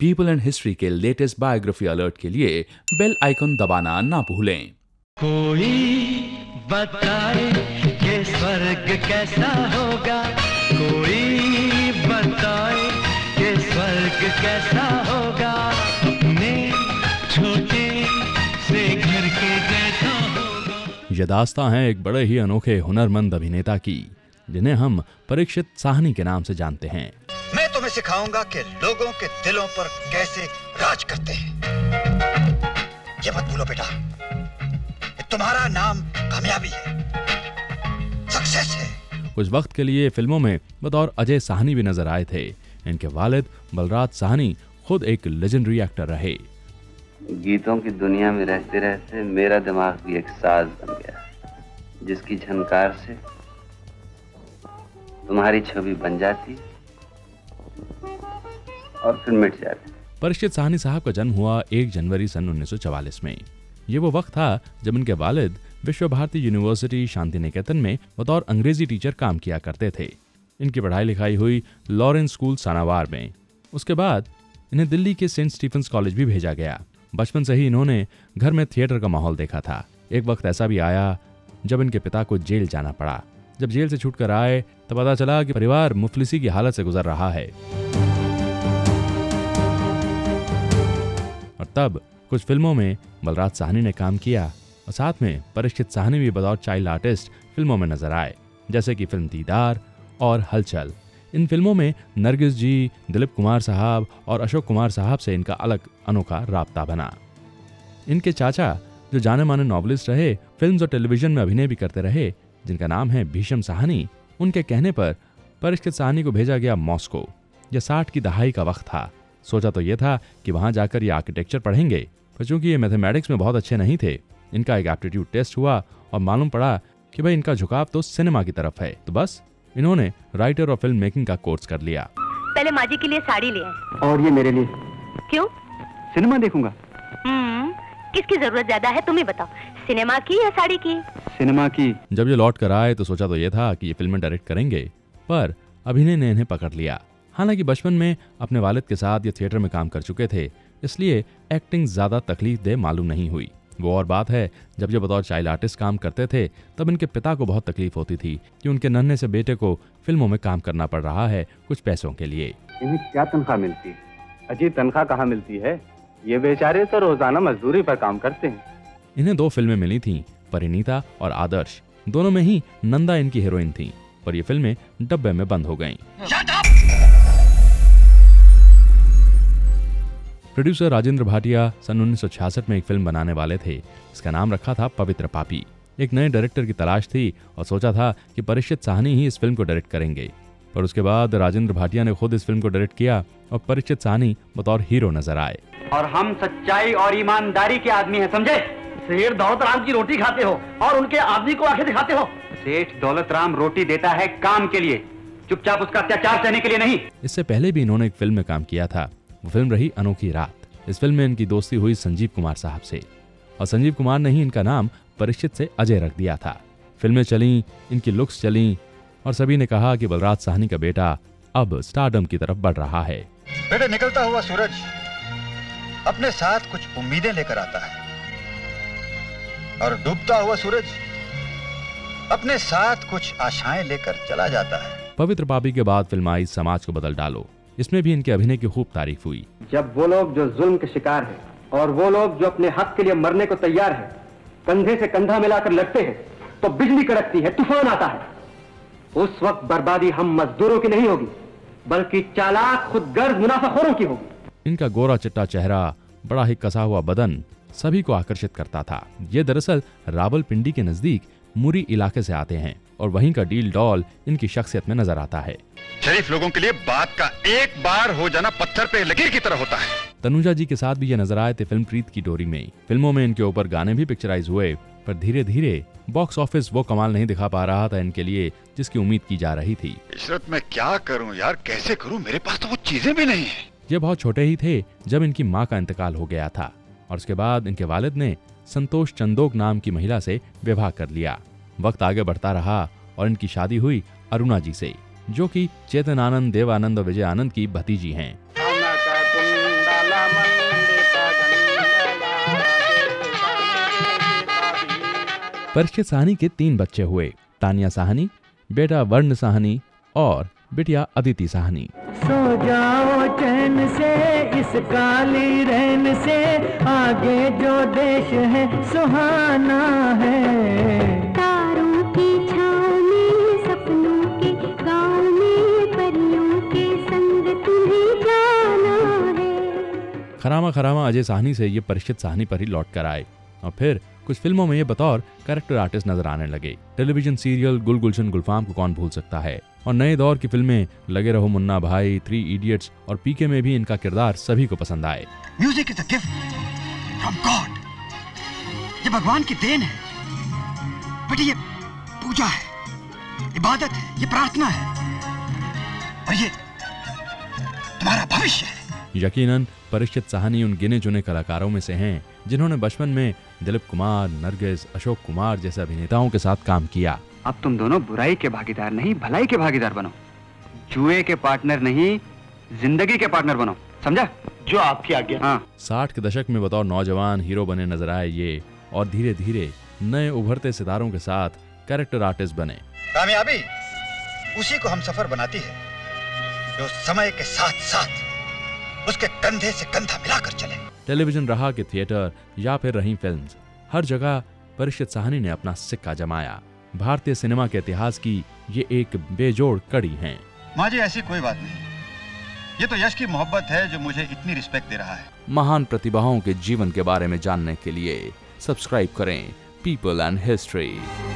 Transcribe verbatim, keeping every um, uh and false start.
People and history के latest biography alert के लिए बेल आइकन दबाना ना भूलें। कोई बताए ये स्वर्ग कैसा होगा, कोई बताए ये स्वर्ग कैसा होगा, अपने छोटे से घर के जैसा होगा। ये दास्तां है एक बड़े ही अनोखे हुनरमंद अभिनेता की, जिन्हें हम परीक्षित साहनी के नाम से जानते हैं। मैं तुम्हें सिखाऊंगा कि लोगों के दिलों पर कैसे राज करते हैं। ये मत भूलो बेटा, तुम्हारा नाम कामयाबी है, सक्सेस है। कुछ वक्त के लिए फिल्मों में बतौर अजय साहनी भी नजर आए थे। इनके वालिद बलराज साहनी खुद एक लेजेंडरी एक्टर रहे। गीतों की दुनिया में रहते रहते मेरा दिमाग भी एक साज बन गया, जिसकी झनकार से तुम्हारी छवि बन जाती और फिर मिट जाती। परीक्षित साहनी साहब का जन्म हुआ एक जनवरी सन उन्नीस सौ चवालीस में। ये वो वक्त था जब इनके वालिद विश्व भारती यूनिवर्सिटी शांतिनिकेतन में बतौर अंग्रेजी टीचर काम किया करते थे। इनकी पढ़ाई लिखाई हुई लॉरेंस स्कूल सनावार में। उसके बाद इन्हें दिल्ली के सेंट स्टीफेंस कॉलेज भी भेजा गया। बचपन से ही इन्होंने घर में थिएटर का माहौल देखा था। एक वक्त ऐसा भी आया जब इनके पिता को जेल जाना पड़ा। जब जेल से छूट कर आए तब पता चला कि परिवार मुफलिसी की हालत से गुजर रहा है, और तब कुछ फिल्मों में बलराज साहनी ने काम किया और साथ में परीक्षित साहनी भी बतौर चाइल्ड आर्टिस्ट फिल्मों में नजर आए, जैसे कि फिल्म दीदार और हलचल। इन फिल्मों में नरगिस जी, दिलीप कुमार साहब और अशोक कुमार साहब से इनका अलग अनोखा राब्ता बना। इनके चाचा, जो जाने माने नॉवलिस्ट रहे, फिल्म्स और टेलीविजन में अभिनय भी करते रहे, जिनका नाम है भीष्म साहनी, उनके कहने पर परीक्षित साहनी को भेजा गया मॉस्को। यह साठ की दहाई का वक्त था। सोचा तो ये था कि वहाँ जाकर ये आर्किटेक्चर पढ़ेंगे, पर चूंकि ये मैथमेटिक्स में बहुत अच्छे नहीं थे, इनका एक एप्टीट्यूड टेस्ट हुआ और मालूम पड़ा कि भाई इनका झुकाव तो सिनेमा की तरफ है। तो बस इन्होंने राइटर और फिल्म मेकिंग का कोर्स कर लिया। पहले माजी के लिए साड़ी ले आए, और ये मेरे लिए। क्यों? सिनेमा देखूंगा। हम्म, किसकी जरूरत ज्यादा है तुम्हें बताओ, सिनेमा की या साड़ी की? सिनेमा की। जब ये लौट कर आए तो सोचा तो ये था कि ये फिल्में डायरेक्ट करेंगे, पर अभिनय ने इन्हें पकड़ लिया। हालांकि बचपन में अपने वालिद के साथ ये थिएटर में काम कर चुके थे, इसलिए एक्टिंग ज़्यादा तकलीफ दे मालूम नहीं हुई। वो और बात है, जब ये बतौर चाइल्ड आर्टिस्ट काम करते थे तब इनके पिता को बहुत तकलीफ होती थी कि उनके नन्हे से बेटे को फिल्मों में काम करना पड़ रहा है कुछ पैसों के लिए। इन्हें क्या तनख्वाह मिलती है? अजी, तनख्वाह कहाँ मिलती है? ये बेचारे तो रोजाना मजदूरी पर काम करते हैं। इन्हें दो फिल्में मिली थीं, परिणीता और आदर्श। दोनों में ही नंदा इनकी हीरोइन थी, पर ये फिल्में डब्बे में बंद हो गयी। प्रोड्यूसर राजेंद्र भाटिया सन उन्नीस सौ छियासठ में एक फिल्म बनाने वाले थे, इसका नाम रखा था पवित्र पापी। एक नए डायरेक्टर की तलाश थी और सोचा था कि परीक्षित साहनी ही इस फिल्म को डायरेक्ट करेंगे, पर उसके बाद राजेंद्र भाटिया ने खुद इस फिल्म को डायरेक्ट किया और परीक्षित साहनी बतौर हीरो नजर आए। और हम सच्चाई और ईमानदारी के आदमी है, समझे? सेठ दौलत राम की रोटी खाते हो और उनके आदमी को आंखें दिखाते हो। सेठ दौलत राम रोटी देता है काम के लिए, चुपचाप उसका अत्याचार सहने के लिए नहीं। इससे पहले भी इन्होंने एक फिल्म में काम किया था, फिल्म रही अनोखी रात। इस फिल्म में इनकी दोस्ती हुई संजीव कुमार साहब से, और संजीव कुमार ने ही इनका नाम परीक्षित से अजय रख दिया था। फिल्में चलीं, इनकी लुक्स चलीं, और सभी ने कहा कि बलराज साहनी का बेटा अब स्टारडम की तरफ बढ़ रहा है। बेटा, निकलता हुआ सूरज अपने साथ कुछ उम्मीदें लेकर आता है, और डूबता हुआ सूरज अपने साथ कुछ आशाएं लेकर चला जाता है। पवित्र पापी के बाद फिल्म आई समाज को बदल डालो। इसमें भी इनके अभिनय की खूब तारीफ हुई। जब वो लोग जो जुल्म के शिकार हैं और वो लोग जो अपने हक के लिए मरने को तैयार हैं, कंधे से कंधा मिलाकर लड़ते हैं, तो बिजली कड़कती है, तूफान आता है। उस वक्त बर्बादी हम मजदूरों की नहीं होगी, बल्कि चालाक खुदगर्ज मुनाफाखोरों की होगी। इनका गोरा चिट्टा चेहरा, बड़ा ही कसा हुआ बदन सभी को आकर्षित करता था। ये दरअसल रावलपिंडी के नजदीक मुरी इलाके से आते हैं, और वहीं का डील डॉल इनकी शख्सियत में नजर आता है। शरीफ लोगों के लिए बात का एक बार हो जाना पत्थर पे लकीर की तरह होता है। तनुजा जी के साथ भी ये नजर आए थे फिल्म प्रीत की डोरी में। फिल्मों में इनके ऊपर गाने भी पिक्चराइज हुए, पर धीरे धीरे बॉक्स ऑफिस वो कमाल नहीं दिखा पा रहा था इनके लिए जिसकी उम्मीद की जा रही थी। इशरत, मैं क्या करूँ यार, कैसे करूँ, मेरे पास तो वो चीजें भी नहीं है। ये बहुत छोटे ही थे जब इनकी माँ का इंतकाल हो गया था, और उसके बाद इनके वालिद ने संतोष चंदोक नाम की महिला से विवाह कर लिया। वक्त आगे बढ़ता रहा और इनकी शादी हुई अरुणा जी से, जो कि चेतन आनंद, देव आनंद और विजय आनंद की भतीजी हैं। परिक्षित साहनी के तीन बच्चे हुए, तानिया साहनी, बेटा वरण साहनी और बिटिया अदिति साहनी। सो जाओ चैन से इस काली रहन से, आगे जो देश है सुहाना है। तारों की छाव में, सपनों के गांव में, परियों के संग तुम्हें जाना है। खरामा खरामा अजय साहनी से ये परिक्षित साहनी पर ही लौट कर आए और फिर कुछ फिल्मों में ये बतौर कैरेक्टर आर्टिस्ट नजर आने लगे। टेलीविजन सीरियल गुल गुलशन गुलफाम को कौन भूल सकता है, और नए दौर की फिल्में लगे रहो मुन्ना भाई, थ्री इडियट्स और पीके में भी इनका किरदार सभी को पसंद आए। Music is a gift from God, ये भगवान की देन है, बट ये पूजा है, इबादत है, ये प्रार्थना है और ये तुम्हारा भविष्य है। यकीनन परिक्षित साहनी उन गिने चुने कलाकारों में से हैं जिन्होंने बचपन में दिलीप कुमार, नरगिस, अशोक कुमार जैसे अभिनेताओं के साथ काम किया। अब तुम दोनों बुराई के भागीदार नहीं, भलाई के भागीदार बनो। जुए के पार्टनर नहीं, जिंदगी के पार्टनर बनो, समझा? जो आपकी आज्ञा। हाँ। साठ के दशक में बतौर नौजवान हीरो बने नजर आए ये, और धीरे धीरे नए उभरते सितारों के साथ कैरेक्टर आर्टिस्ट बने। कामयाबी उसी को हम सफर बनाती है जो समय के साथ साथ उसके कंधे से कंधा मिलाकर चले। टेलीविजन रहा कि थिएटर या फिर रही फिल्म्स, हर जगह परिक्षित साहनी ने अपना सिक्का जमाया। भारतीय सिनेमा के इतिहास की ये एक बेजोड़ कड़ी हैं। माँ जी ऐसी कोई बात नहीं, ये तो यश की मोहब्बत है जो मुझे इतनी रिस्पेक्ट दे रहा है। महान प्रतिभाओं के जीवन के बारे में जानने के लिए सब्सक्राइब करें पीपल एंड हिस्ट्री।